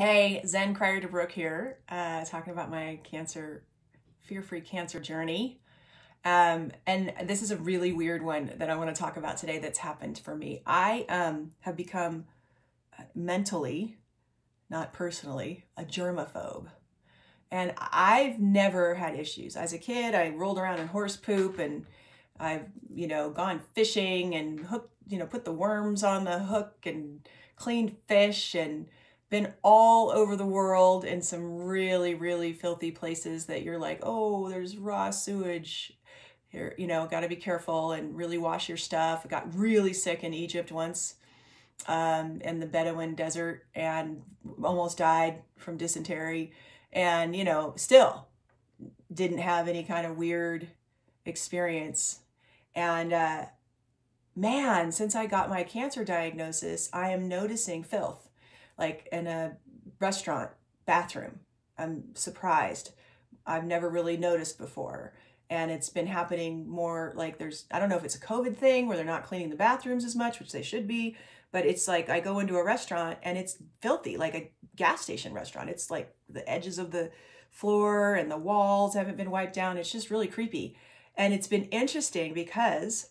Hey, Zen Cryar DeBrucke here, talking about my Fearfree Cancer Journey. And this is a really weird one that I want to talk about today that's happened for me. I have become mentally, not personally, a germaphobe. And I've never had issues. As a kid, I rolled around in horse poop, and I've, gone fishing and hooked, put the worms on the hook and cleaned fish and been all over the world in some really, really filthy places that you're like, oh, there's raw sewage here, got to be careful and really wash your stuff. I got really sick in Egypt once in the Bedouin desert and almost died from dysentery. And, still didn't have any kind of weird experience. And man, since I got my cancer diagnosis, I am noticing filth. Like in a restaurant bathroom. I'm surprised. I've never really noticed before. And it's been happening more like I don't know if it's a COVID thing where they're not cleaning the bathrooms as much, which they should be, but it's like I go into a restaurant and it's filthy, like a gas station restaurant. It's like the edges of the floor and the walls haven't been wiped down. It's just really creepy. And it's been interesting because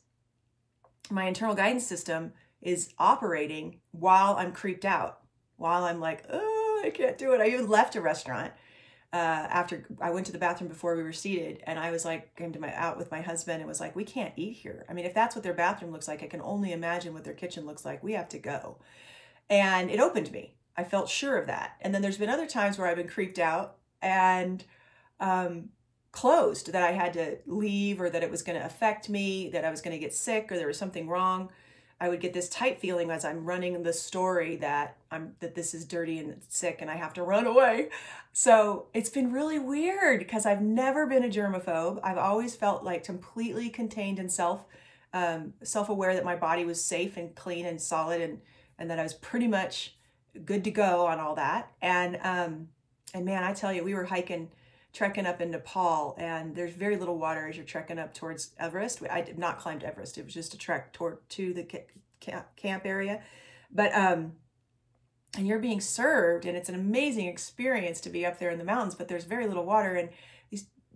my internal guidance system is operating while I'm creeped out. While I'm like, oh, I can't do it. I even left a restaurant after I went to the bathroom before we were seated. And I was like, out with my husband and was like, we can't eat here. I mean, if that's what their bathroom looks like, I can only imagine what their kitchen looks like. We have to go. And it opened me. I felt sure of that. And then there's been other times where I've been creeped out and closed, that I had to leave or that it was going to affect me, that I was going to get sick or there was something wrong. I would get this tight feeling as I'm running the story that this is dirty and sick and I have to run away. So it's been really weird because I've never been a germaphobe. I've always felt like completely contained and self-aware that my body was safe and clean and solid and that I was pretty much good to go on all that. And man, I tell you, we were trekking up in Nepal, and there's very little water as you're trekking up towards Everest. I did not climb to Everest. It was just a trek to the camp area. But, and you're being served, and it's an amazing experience to be up there in the mountains, but there's very little water. And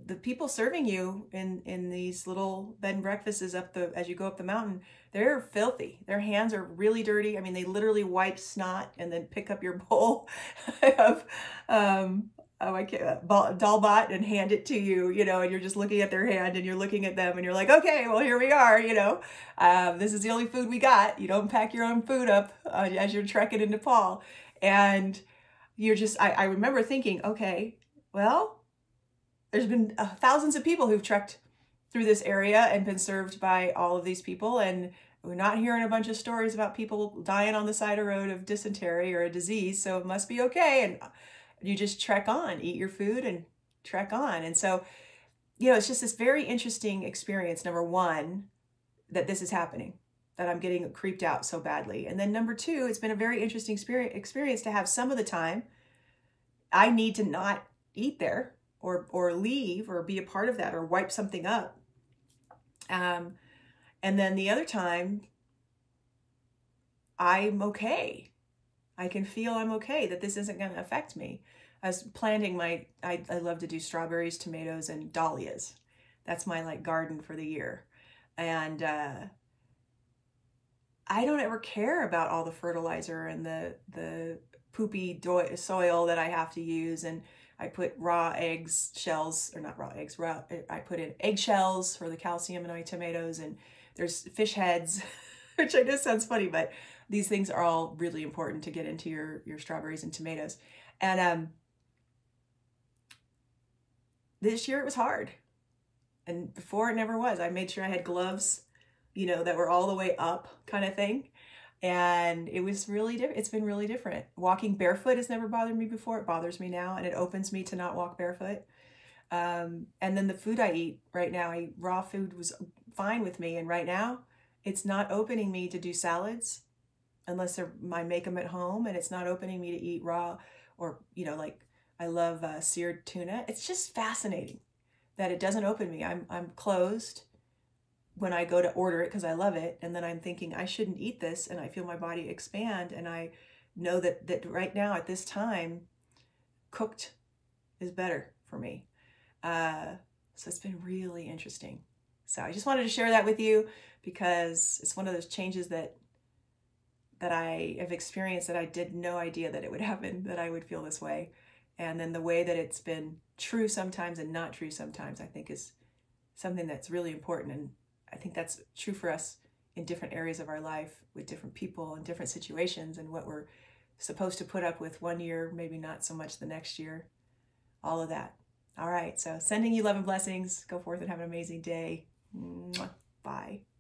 the people serving you in these little bed and breakfasts as you go up the mountain, they're filthy. Their hands are really dirty. I mean, they literally wipe snot and then pick up your bowl of, Dalbat and hand it to you, and you're just looking at their hand and you're looking at them and you're like, okay, well, here we are, this is the only food we got. You don't pack your own food up as you're trekking in Nepal. And you're just, I remember thinking, okay, well, there's been thousands of people who've trekked through this area and been served by all of these people. And we're not hearing a bunch of stories about people dying on the side of the road of dysentery or a disease. So it must be okay. And you just trek on, eat your food and trek on. And so, it's just this very interesting experience, number one, that this is happening, that I'm getting creeped out so badly. And then number two, it's been a very interesting experience to have some of the time I need to not eat there or leave or be a part of that or wipe something up. And then the other time, I'm okay. I can feel I'm okay, that this isn't going to affect me. I was planting I love to do strawberries, tomatoes, and dahlias. That's my garden for the year. And I don't ever care about all the fertilizer and the poopy soil that I have to use. And I put I put in eggshells for the calcium in my tomatoes. And there's fish heads, which I know sounds funny, but these things are all really important to get into your strawberries and tomatoes. And this year it was hard. And before it never was. I made sure I had gloves, that were all the way up kind of thing. And it was really different. It's been really different. Walking barefoot has never bothered me before. It bothers me now. And it opens me to not walk barefoot. And then the food I eat right now, raw food was fine with me. And right now it's not opening me to do salads. Unless I make them at home, and it's not opening me to eat raw or, I love seared tuna. It's just fascinating that it doesn't open me. I'm closed when I go to order it because I love it. And then I'm thinking I shouldn't eat this, and I feel my body expand and I know that, right now at this time, cooked is better for me. So it's been really interesting. So I just wanted to share that with you because it's one of those changes that I have experienced that I did no idea that it would happen, that I would feel this way. And then the way that it's been true sometimes and not true sometimes, I think is something that's really important. And I think that's true for us in different areas of our life with different people and different situations, and what we're supposed to put up with one year, maybe not so much the next year, all of that. All right, so sending you love and blessings. Go forth and have an amazing day. Mwah. Bye.